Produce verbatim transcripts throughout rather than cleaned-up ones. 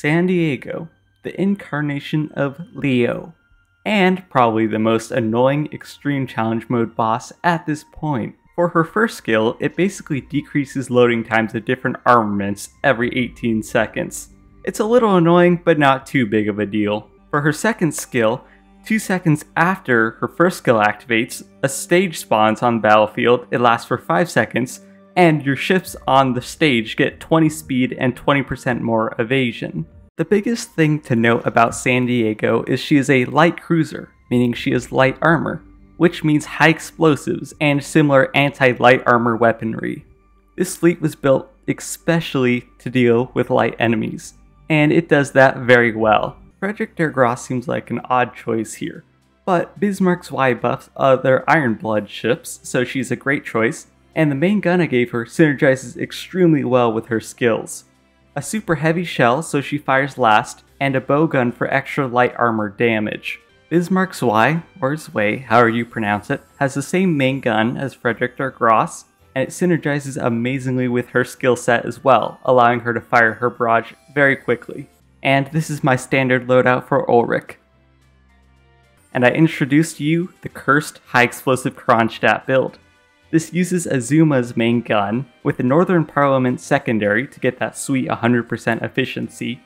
San Diego, the incarnation of Leo, and probably the most annoying extreme challenge mode boss at this point. For her first skill, it basically decreases loading times of different armaments every eighteen seconds. It's a little annoying, but not too big of a deal. For her second skill, two seconds after her first skill activates, a stage spawns on the battlefield, it lasts for five seconds, and your ships on the stage get twenty speed and twenty percent more evasion. The biggest thing to note about San Diego is she is a light cruiser, meaning she is light armor, which means high explosives and similar anti-light armor weaponry. This fleet was built especially to deal with light enemies, and it does that very well. Friedrich der Große seems like an odd choice here, but Bismarck Zwei buffs other Ironblood ships, so she's a great choice, and the main gun I gave her synergizes extremely well with her skills. A super heavy shell so she fires last, and a bow gun for extra light armor damage. Bismarck Zwei, or Zwei, however you pronounce it, has the same main gun as Friedrich der Große, and it synergizes amazingly with her skill set as well, allowing her to fire her barrage very quickly. And this is my standard loadout for Ulrich. And I introduced to you the cursed high explosive Kronstadt build. This uses Azuma's main gun, with the Northern Parliament secondary to get that sweet one hundred percent efficiency,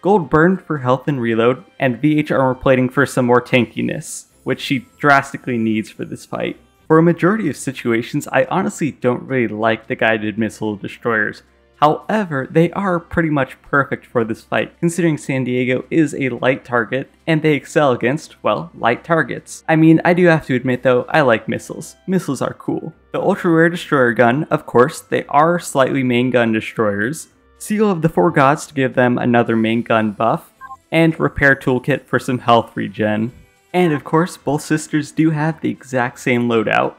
gold burn for health and reload, and V H armor plating for some more tankiness, which she drastically needs for this fight. For a majority of situations, I honestly don't really like the guided missile destroyers. However, they are pretty much perfect for this fight, considering San Diego is a light target, and they excel against, well, light targets. I mean, I do have to admit though, I like missiles. Missiles are cool. The ultra rare destroyer gun, of course, they are slightly main gun destroyers. Seal of the Four Gods to give them another main gun buff, and repair toolkit for some health regen. And of course, both sisters do have the exact same loadout.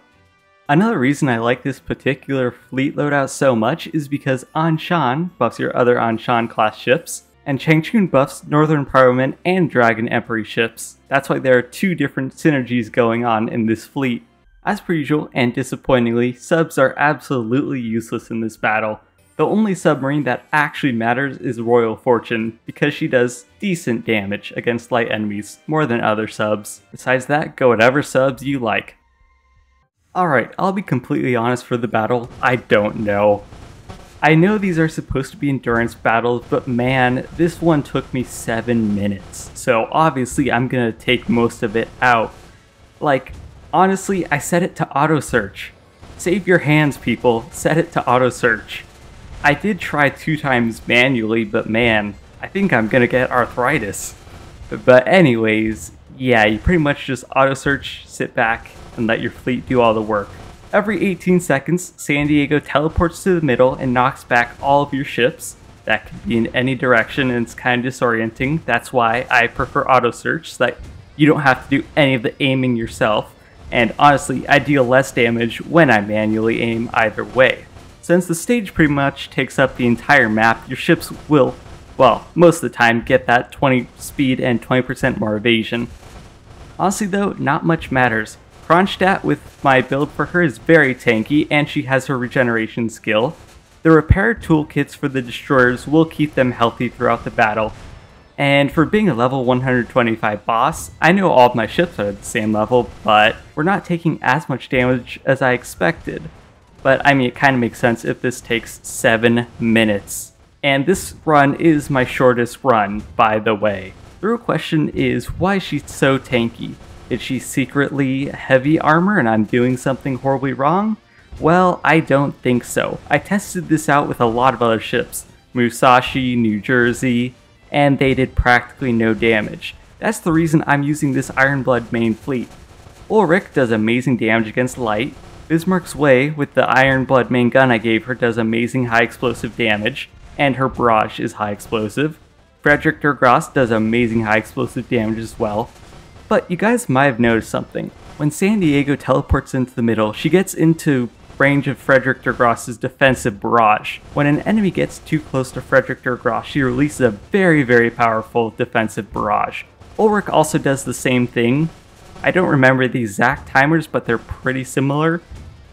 Another reason I like this particular fleet loadout so much is because Anshan buffs your other Anshan class ships, and Changchun buffs Northern Parliament and Dragon Emperor ships. That's why there are two different synergies going on in this fleet. As per usual, and disappointingly, subs are absolutely useless in this battle. The only submarine that actually matters is Royal Fortune, because she does decent damage against light enemies, more than other subs. Besides that, go whatever subs you like. Alright, I'll be completely honest for the battle, I don't know. I know these are supposed to be endurance battles, but man, this one took me seven minutes, so obviously I'm gonna take most of it out. Like, honestly, I set it to auto-search. Save your hands, people, set it to auto-search. I did try two times manually, but man, I think I'm gonna get arthritis. But anyways, yeah, you pretty much just auto-search, sit back, and let your fleet do all the work. Every eighteen seconds, San Diego teleports to the middle and knocks back all of your ships. That can be in any direction and it's kind of disorienting. That's why I prefer auto search, so that you don't have to do any of the aiming yourself. And honestly, I deal less damage when I manually aim either way. Since the stage pretty much takes up the entire map, your ships will, well, most of the time get that twenty speed and twenty percent more evasion. Honestly though, not much matters. Kronstadt with my build for her is very tanky, and she has her regeneration skill. The repair toolkits for the destroyers will keep them healthy throughout the battle. And for being a level one hundred twenty-five boss, I know all of my ships are at the same level, but we're not taking as much damage as I expected. But I mean, it kind of makes sense if this takes seven minutes. And this run is my shortest run, by the way. The real question is, why is she so tanky? Is she secretly heavy armor and I'm doing something horribly wrong? Well, I don't think so. I tested this out with a lot of other ships, Musashi, New Jersey, and they did practically no damage. That's the reason I'm using this Ironblood main fleet. Ulrich does amazing damage against light, Bismarck Zwei with the Ironblood main gun I gave her does amazing high explosive damage, and her barrage is high explosive. Friedrich der Große does amazing high explosive damage as well. But you guys might have noticed something. When San Diego teleports into the middle, she gets into range of Friedrich der Große's defensive barrage. When an enemy gets too close to Friedrich der Große, she releases a very, very powerful defensive barrage. Ulrich also does the same thing. I don't remember the exact timers, but they're pretty similar.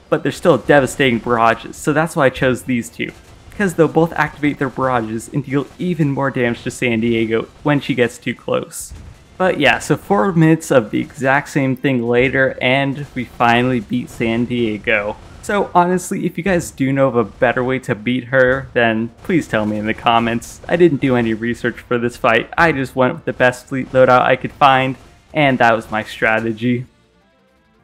But they're still devastating barrages, so that's why I chose these two. because they'll both activate their barrages and deal even more damage to San Diego when she gets too close. But yeah, so four minutes of the exact same thing later, and we finally beat San Diego. So honestly, if you guys do know of a better way to beat her, then please tell me in the comments. I didn't do any research for this fight, I just went with the best fleet loadout I could find, and that was my strategy.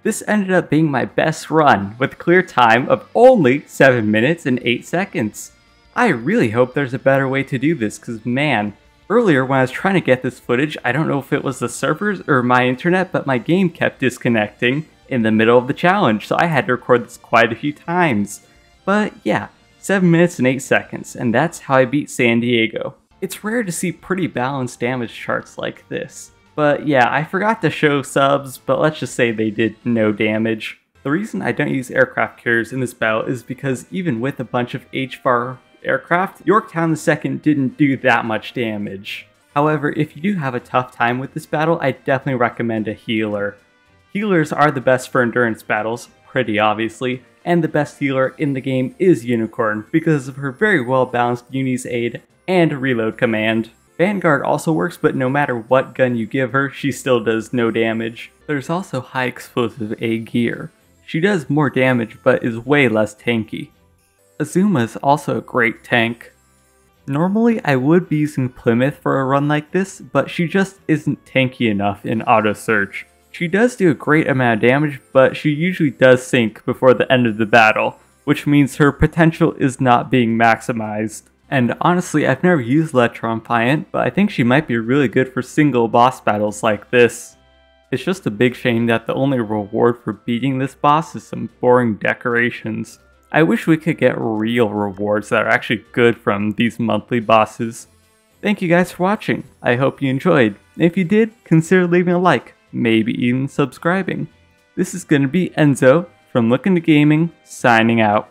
This ended up being my best run, with a clear time of only seven minutes and eight seconds. I really hope there's a better way to do this, cause man, earlier when I was trying to get this footage, I don't know if it was the servers or my internet, but my game kept disconnecting in the middle of the challenge, so I had to record this quite a few times. But yeah, seven minutes and eight seconds, and that's how I beat San Diego. It's rare to see pretty balanced damage charts like this. But yeah, I forgot to show subs, but let's just say they did no damage. The reason I don't use aircraft carriers in this battle is because even with a bunch of H V A R aircraft, Yorktown the second didn't do that much damage. However, if you do have a tough time with this battle, I definitely recommend a healer. Healers are the best for endurance battles, pretty obviously, and the best healer in the game is Unicorn because of her very well balanced Uni's aid and reload command. Vanguard also works, but no matter what gun you give her, she still does no damage. There's also high explosive A gear. She does more damage, but is way less tanky. Azuma is also a great tank. Normally I would be using Plymouth for a run like this, but she just isn't tanky enough in auto search. She does do a great amount of damage, but she usually does sink before the end of the battle, which means her potential is not being maximized. And honestly, I've never used Le Triomphant, but I think she might be really good for single boss battles like this. It's just a big shame that the only reward for beating this boss is some boring decorations. I wish we could get real rewards that are actually good from these monthly bosses. Thank you guys for watching, I hope you enjoyed. If you did, consider leaving a like, maybe even subscribing. This is going to be Enzo from Look Into Gaming, signing out.